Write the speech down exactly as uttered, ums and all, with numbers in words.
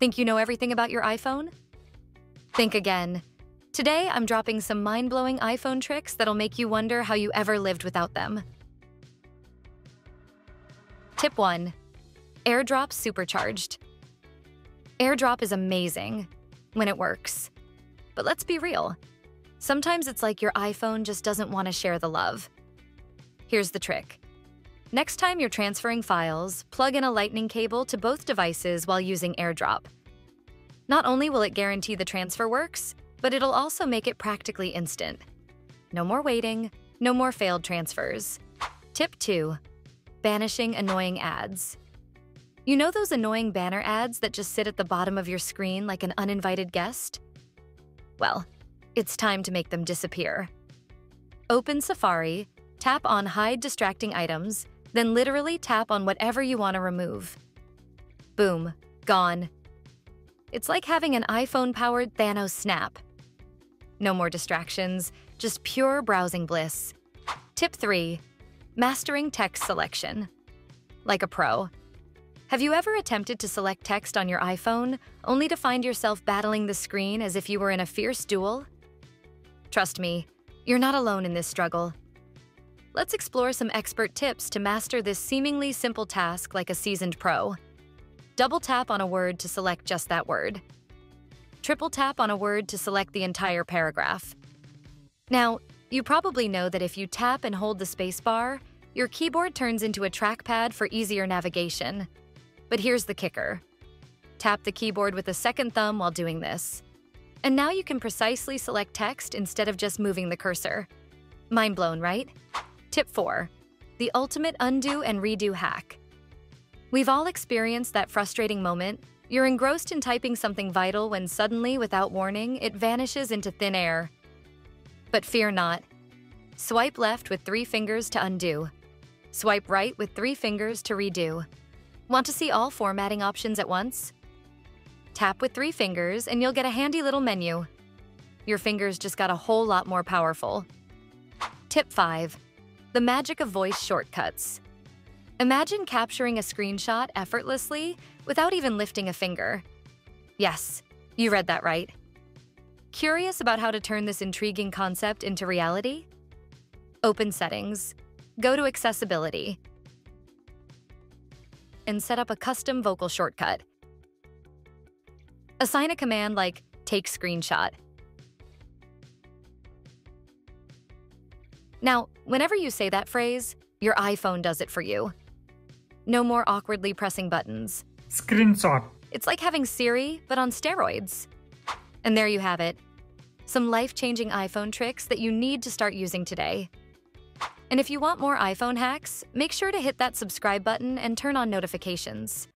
Think you know everything about your iPhone? Think again. Today, I'm dropping some mind-blowing iPhone tricks that'll make you wonder how you ever lived without them. Tip one. AirDrop Supercharged. AirDrop is amazing when it works. But let's be real. Sometimes it's like your iPhone just doesn't want to share the love. Here's the trick. Next time you're transferring files, plug in a lightning cable to both devices while using AirDrop. Not only will it guarantee the transfer works, but it'll also make it practically instant. No more waiting, no more failed transfers. Tip two. Banishing annoying ads. You know those annoying banner ads that just sit at the bottom of your screen like an uninvited guest? Well, it's time to make them disappear. Open Safari, tap on Hide Distracting Items, then literally tap on whatever you want to remove. Boom, gone. It's like having an iPhone-powered Thanos snap. No more distractions, just pure browsing bliss. Tip three. Mastering text selection. Like a pro. Have you ever attempted to select text on your iPhone, only to find yourself battling the screen as if you were in a fierce duel? Trust me, you're not alone in this struggle. Let's explore some expert tips to master this seemingly simple task like a seasoned pro. Double-tap on a word to select just that word. Triple-tap on a word to select the entire paragraph. Now, you probably know that if you tap and hold the spacebar, your keyboard turns into a trackpad for easier navigation. But here's the kicker. Tap the keyboard with a second thumb while doing this. And now you can precisely select text instead of just moving the cursor. Mind blown, right? Tip four. The ultimate undo and redo hack. We've all experienced that frustrating moment. You're engrossed in typing something vital when suddenly, without warning, it vanishes into thin air. But fear not. Swipe left with three fingers to undo. Swipe right with three fingers to redo. Want to see all formatting options at once? Tap with three fingers and you'll get a handy little menu. Your fingers just got a whole lot more powerful. Tip five. The magic of voice shortcuts. Imagine capturing a screenshot effortlessly without even lifting a finger. Yes, you read that right. Curious about how to turn this intriguing concept into reality? Open Settings, go to Accessibility, and set up a custom vocal shortcut. Assign a command like Take Screenshot. Now, whenever you say that phrase, your iPhone does it for you. No more awkwardly pressing buttons. Screenshot. It's like having Siri, but on steroids. And there you have it. Some life-changing iPhone tricks that you need to start using today. And if you want more iPhone hacks, make sure to hit that subscribe button and turn on notifications.